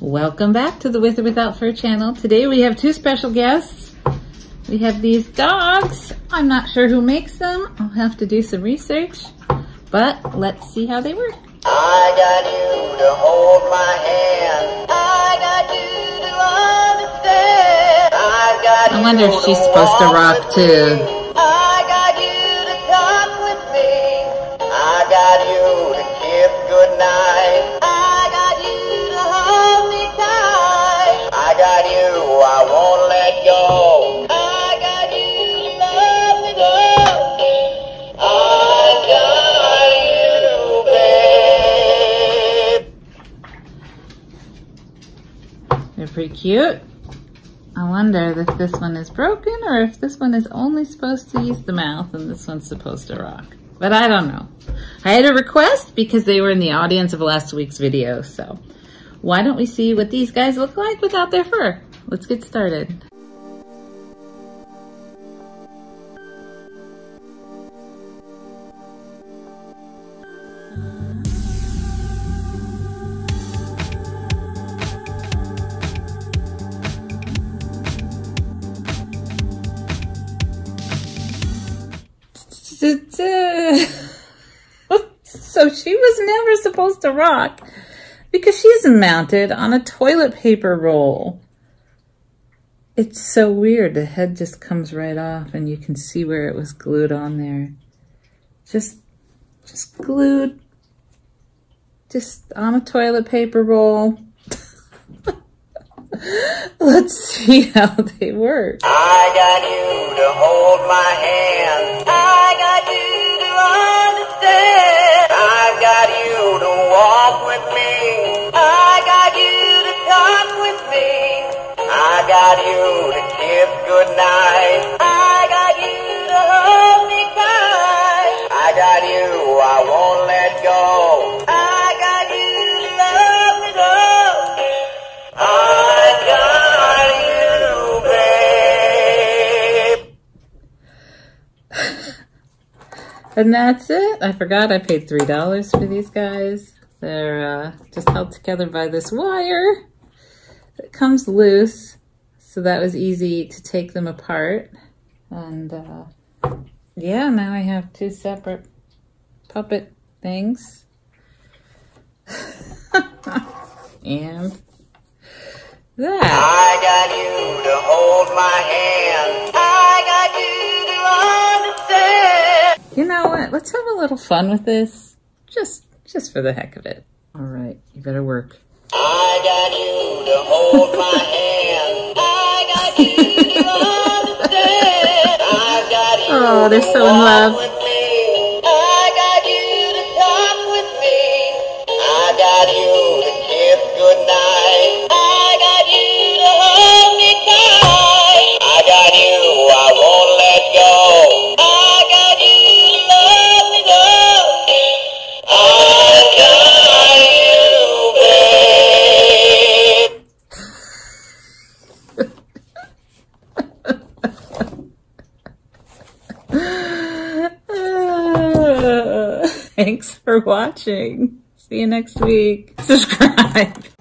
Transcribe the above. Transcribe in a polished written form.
Welcome back to the With or Without Fur channel. Today we have two special guests. We have these dogs. I'm not sure who makes them. I'll have to do some research, but let's see how they work. I got you to hold my hand. I got you to understand. I wonder if she's supposed to rock too. They're pretty cute. I wonder if this one is broken or if this one is only supposed to use the mouth and this one's supposed to rock. But I don't know. I had a request because they were in the audience of last week's video. So why don't we see what these guys look like without their fur? Let's get started. So she was never supposed to rock because she's mounted on a toilet paper roll. It's so weird. The head just comes right off and you can see where it was glued on there. Just glued just on a toilet paper roll. Let's see how they work. I got you to hold my hand. I got you to understand. I got you to walk with me. I got you to talk with me. I got you to kiss goodnight. I got you to hold me tight. I got you, I won't let go. I got you to love me though. And that's it. I forgot I paid $3 for these guys. They're just held together by this wire that comes loose. So that was easy to take them apart. And yeah, now I have two separate puppet things. And that. I got you to hold my hand. I got you to understand. You know what? Let's have a little fun with this. Just for the heck of it. All right, you better work. I got you to hold my hand. I got you to understand. I got you. Oh, they're so in love. With me. I got you to talk with me. I got you to kiss goodnight. I got you to hold me tight. I got you. I won't let go. Thanks for watching. See you next week. Subscribe.